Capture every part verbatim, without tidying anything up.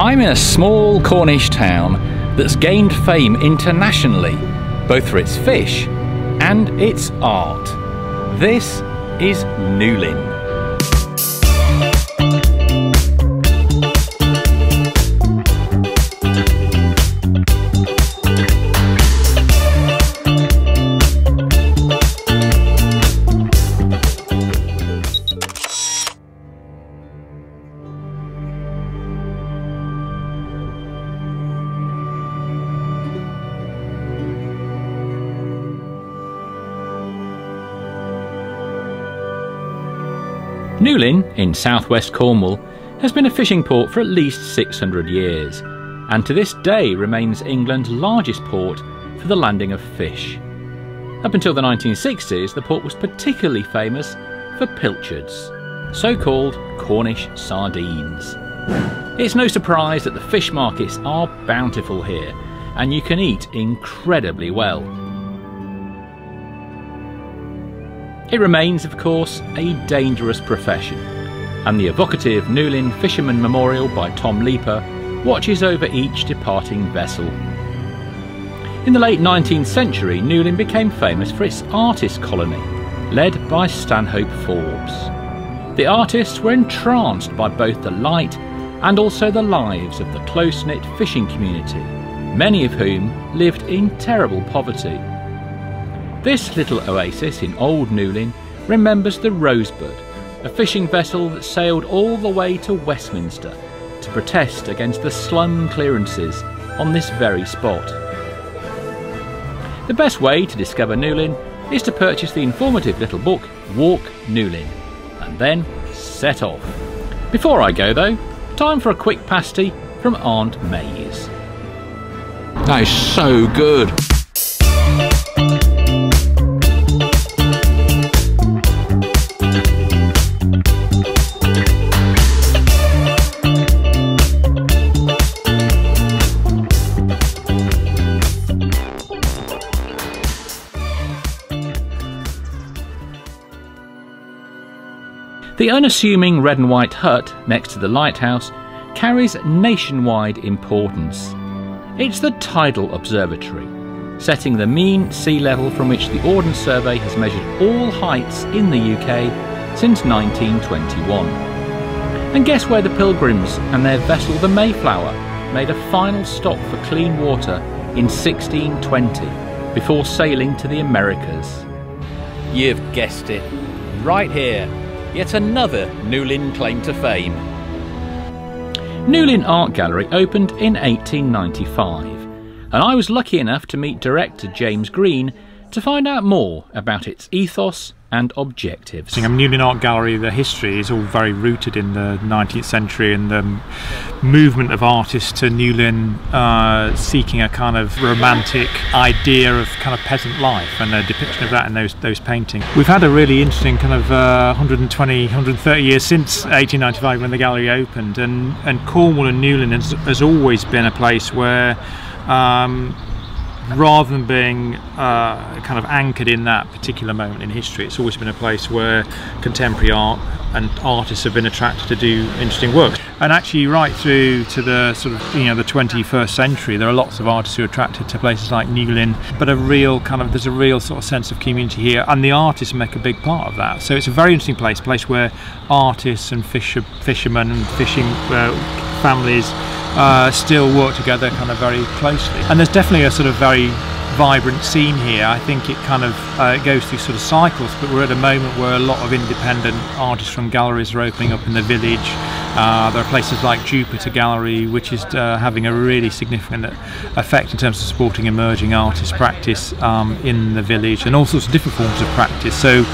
I'm in a small Cornish town that's gained fame internationally, both for its fish and its art. This is Newlyn. Newlyn, in southwest Cornwall, has been a fishing port for at least six hundred years, and to this day remains England's largest port for the landing of fish. Up until the nineteen sixties, the port was particularly famous for pilchards, so-called Cornish sardines. It's no surprise that the fish markets are bountiful here, and you can eat incredibly well. It remains, of course, a dangerous profession, and the evocative Newlyn Fisherman Memorial by Tom Leaper watches over each departing vessel. In the late nineteenth century, Newlyn became famous for its artist colony, led by Stanhope Forbes. The artists were entranced by both the light and also the lives of the close-knit fishing community, many of whom lived in terrible poverty. This little oasis in Old Newlyn remembers the Rosebud, a fishing vessel that sailed all the way to Westminster to protest against the slum clearances on this very spot. The best way to discover Newlyn is to purchase the informative little book Walk Newlyn and then set off. Before I go though, time for a quick pasty from Aunt May's. That is so good! The unassuming red and white hut next to the lighthouse carries nationwide importance. It's the tidal observatory, setting the mean sea level from which the Ordnance Survey has measured all heights in the U K since nineteen twenty-one. And guess where the Pilgrims and their vessel the Mayflower made a final stop for clean water in sixteen twenty before sailing to the Americas? You've guessed it, right here. Yet another Newlyn claim to fame. Newlyn Art Gallery opened in eighteen ninety-five, and I was lucky enough to meet director James Green to find out more about its ethos and objectives. I mean, Newlyn Art Gallery, the history is all very rooted in the nineteenth century and the movement of artists to Newlyn uh, seeking a kind of romantic idea of kind of peasant life and a depiction of that in those those paintings. We've had a really interesting kind of uh, one hundred twenty, one hundred thirty years since eighteen ninety-five when the gallery opened, and, and Cornwall and Newlyn has, has always been a place where um, rather than being uh, kind of anchored in that particular moment in history, it's always been a place where contemporary art and artists have been attracted to do interesting work. And actually right through to the sort of, you know, the twenty-first century, there are lots of artists who are attracted to places like Newlyn, but a real kind of, there's a real sort of sense of community here, and the artists make a big part of that. So it's a very interesting place, a place where artists and fisher, fishermen and fishing uh, families Uh, still work together kind of very closely, and there's definitely a sort of very vibrant scene here. I think it kind of uh, it goes through sort of cycles, but we're at a moment where a lot of independent artists from galleries are opening up in the village. Uh, there are places like Jupiter Gallery, which is uh, having a really significant effect in terms of supporting emerging artist practice um, in the village, and all sorts of different forms of practice. So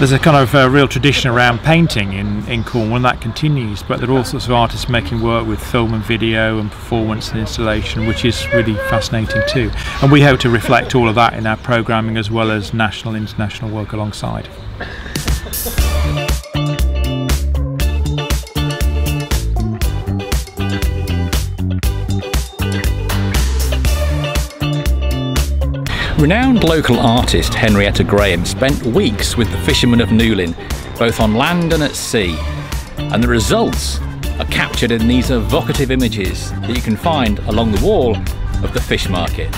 there's a kind of a real tradition around painting in, in Cornwall, and that continues, but there are all sorts of artists making work with film and video and performance and installation, which is really fascinating too. And we hope to reflect all of that in our programming, as well as national and international work alongside. Renowned local artist Henrietta Graham spent weeks with the fishermen of Newlyn, both on land and at sea, and the results are captured in these evocative images that you can find along the wall of the fish market.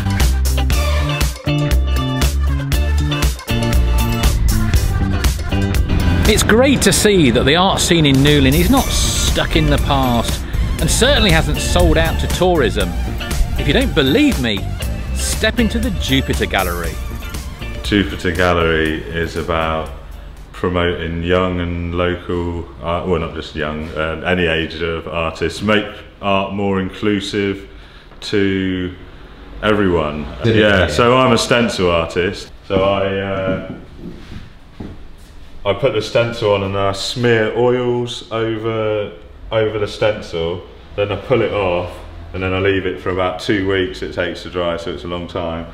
It's great to see that the art scene in Newlyn is not stuck in the past and certainly hasn't sold out to tourism. If you don't believe me, step into the Jupiter Gallery. Jupiter Gallery is about promoting young and local art, well not just young, um, any age of artists, make art more inclusive to everyone. Yeah, yeah. So I'm a stencil artist, so I uh, I put the stencil on and I smear oils over over the stencil, then I pull it off and then I leave it for about two weeks it takes to dry, so it's a long time.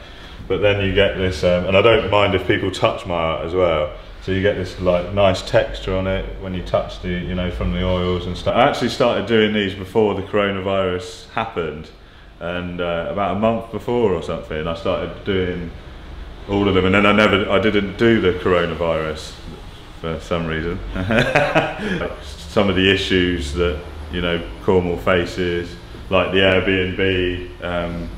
But then you get this, um, and I don't mind if people touch my art as well, so you get this like nice texture on it when you touch the, you know, from the oils and stuff. I actually started doing these before the coronavirus happened, and uh, about a month before or something I started doing all of them, and then I never, I didn't do the coronavirus for some reason. Some of the issues that, you know, Cornwall faces, like the Airbnb, um,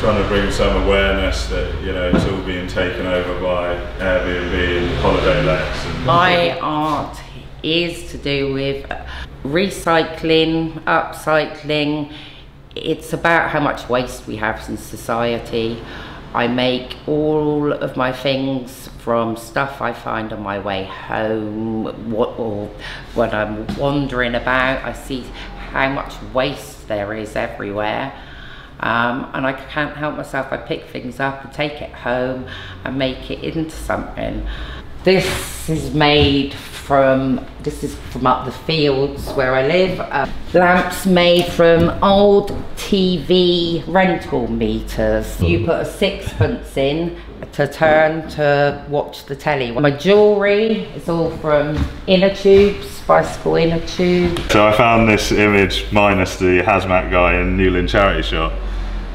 trying to bring some awareness that, you know, it's all being taken over by Airbnb and holiday lets. And my art is to do with recycling, upcycling. It's about how much waste we have in society. I make all of my things from stuff I find on my way home, what, or when I'm wandering about, I see how much waste there is everywhere. Um, and I can't help myself, I pick things up and take it home and make it into something. This is made from, this is from up the fields where I live. Uh, lamps made from old T V rental meters. You put a sixpence in to turn to watch the telly. My jewellery is all from inner tubes, bicycle inner tubes. So I found this image minus the hazmat guy in Newlyn charity shop,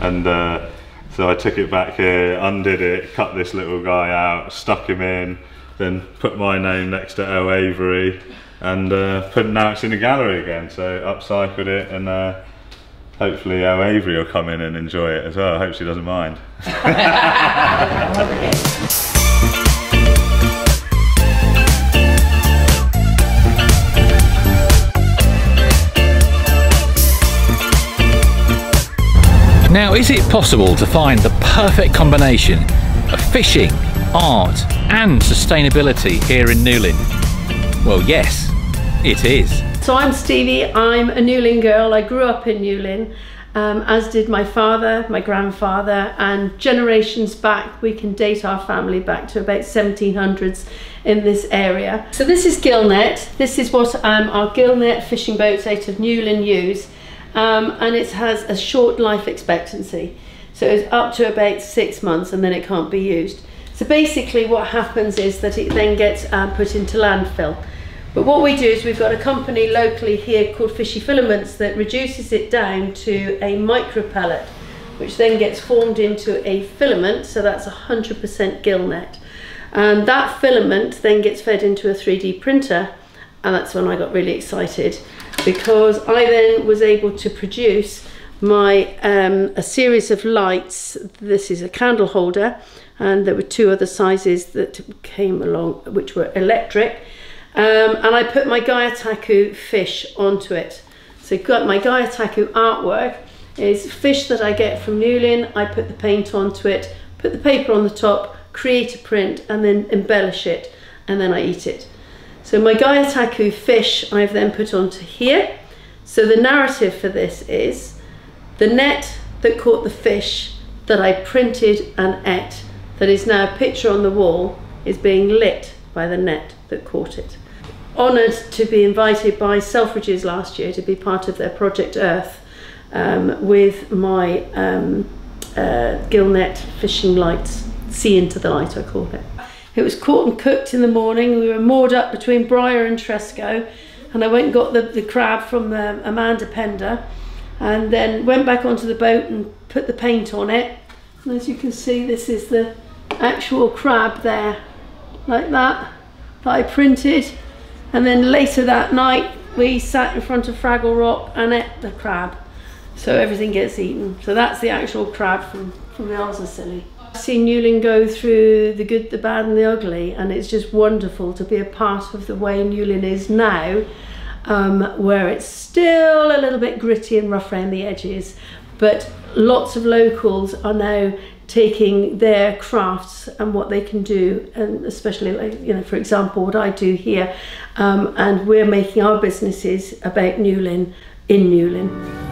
and uh, so I took it back here, undid it, cut this little guy out, stuck him in, then put my name next to O Avery, and uh, put, now it's in the gallery again, so upcycled it, and uh, hopefully O Avery will come in and enjoy it as well. I hope she doesn't mind. Now, is it possible to find the perfect combination of fishing, art and sustainability here in Newlyn? Well, yes, it is. So I'm Stevie, I'm a Newlyn girl. I grew up in Newlyn, um, as did my father, my grandfather, and generations back. We can date our family back to about seventeen hundreds in this area. So this is gillnet. This is what um, our gillnet fishing boats out of Newlyn use, um, and it has a short life expectancy. So it's up to about six months and then it can't be used. So basically what happens is that it then gets uh, put into landfill. But what we do is we've got a company locally here called Fishy Filaments that reduces it down to a micro pellet, which then gets formed into a filament, so that's one hundred percent gillnet. And that filament then gets fed into a three D printer, and that's when I got really excited, because I then was able to produce my um, a series of lights. This is a candle holder, and there were two other sizes that came along which were electric. Um, and I put my Gyotaku fish onto it. So got my Gyotaku artwork is fish that I get from Newlyn. I put the paint onto it, put the paper on the top, create a print and then embellish it, and then I eat it. So my Gyotaku fish I've then put onto here. So the narrative for this is the net that caught the fish that I printed and ate, that is now a picture on the wall, is being lit by the net that caught it. Honoured to be invited by Selfridges last year to be part of their Project Earth um, with my um, uh, gillnet fishing lights, Sea Into the Light I call it. It was caught and cooked in the morning. We were moored up between Bryer and Tresco, and I went and got the, the crab from um, Amanda Pender, and then went back onto the boat and put the paint on it. And as you can see, this is the actual crab there, like that, that I printed. And then later that night we sat in front of Fraggle Rock and ate the crab, so everything gets eaten. So that's the actual crab from, from the Isle of Scilly. I've seen Newlyn go through the good, the bad and the ugly, and it's just wonderful to be a part of the way Newlyn is now, um, where it's still a little bit gritty and rough around the edges, but lots of locals are now taking their crafts and what they can do, and especially, like, you know, for example, what I do here, um, and we're making our businesses about Newlyn in Newlyn.